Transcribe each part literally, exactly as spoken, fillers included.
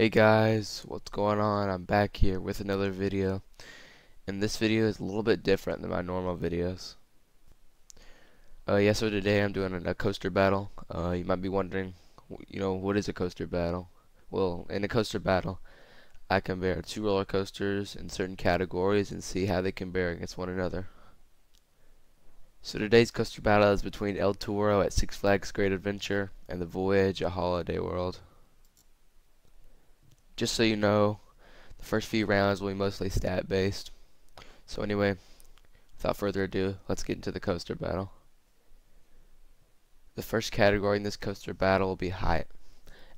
Hey guys, what's going on? I'm back here with another video, and this video is a little bit different than my normal videos. Uh, yeah, so today I'm doing a coaster battle. Uh, you might be wondering, you know, what is a coaster battle? Well, in a coaster battle, I compare two roller coasters in certain categories and see how they compare against one another. So today's coaster battle is between El Toro at Six Flags Great Adventure and the Voyage at Holiday World. Just so you know, the first few rounds will be mostly stat based. So anyway, without further ado, let's get into the coaster battle. The first category in this coaster battle will be height.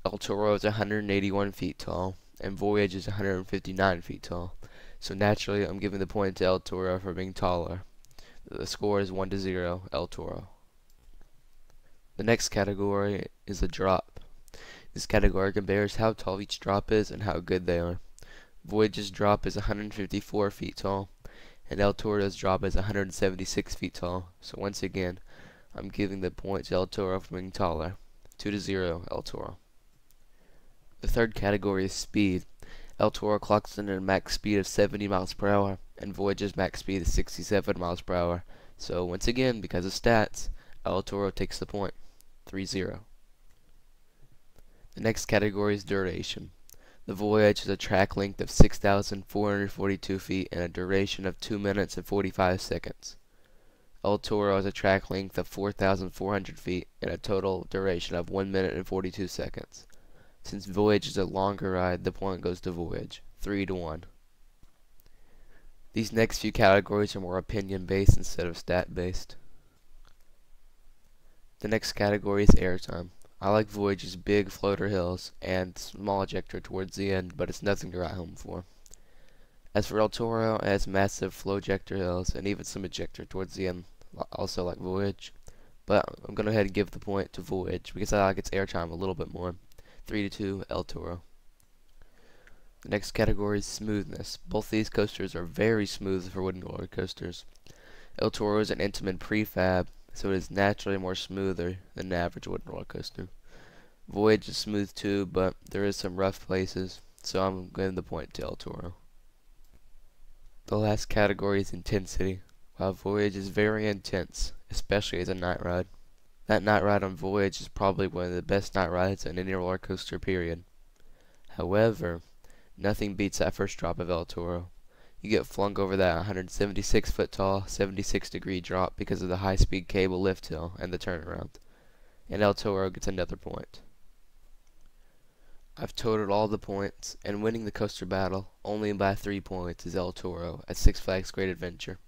El Toro is one hundred eighty-one feet tall, and Voyage is one hundred fifty-nine feet tall. So naturally, I'm giving the point to El Toro for being taller. The score is one to zero, El Toro. The next category is the drop. This category compares how tall each drop is and how good they are. Voyage's drop is one hundred fifty-four feet tall, and El Toro's drop is one hundred seventy-six feet tall. So once again, I'm giving the point to El Toro for being taller. two to zero, El Toro. The third category is speed. El Toro clocks in at a max speed of seventy miles per hour, and Voyage's max speed is sixty-seven miles per hour. So once again, because of stats, El Toro takes the point. three zero. The next category is duration. The Voyage has a track length of six thousand four hundred forty-two feet and a duration of two minutes and forty-five seconds. El Toro has a track length of four thousand four hundred feet and a total duration of one minute and forty-two seconds. Since Voyage is a longer ride, the point goes to Voyage, three to one. These next few categories are more opinion-based instead of stat-based. The next category is airtime. I like Voyage's big floater hills and small ejector towards the end, but it's nothing to write home for. As for El Toro, it has massive flow ejector hills and even some ejector towards the end, also like Voyage. But I'm going to go ahead and give the point to Voyage because I like its airtime a little bit more. three to two, El Toro. The next category is smoothness. Both these coasters are very smooth for wooden roller coasters. El Toro is an Intamin prefab, so it is naturally more smoother than an average wooden roller coaster. Voyage is smooth too, but there is some rough places, so I'm giving the point to El Toro. The last category is intensity. While Voyage is very intense, especially as a night ride, that night ride on Voyage is probably one of the best night rides in any roller coaster period. However, nothing beats that first drop of El Toro. You get flung over that one hundred seventy-six foot tall, seventy-six degree drop because of the high speed cable lift hill and the turnaround. And El Toro gets another point. I've totaled all the points, and winning the coaster battle only by three points is El Toro at Six Flags Great Adventure.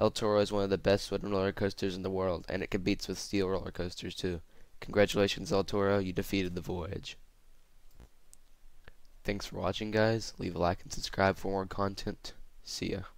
El Toro is one of the best wooden roller coasters in the world, and it competes with steel roller coasters too. Congratulations, El Toro, you defeated the Voyage. Thanks for watching, guys. Leave a like and subscribe for more content. See ya.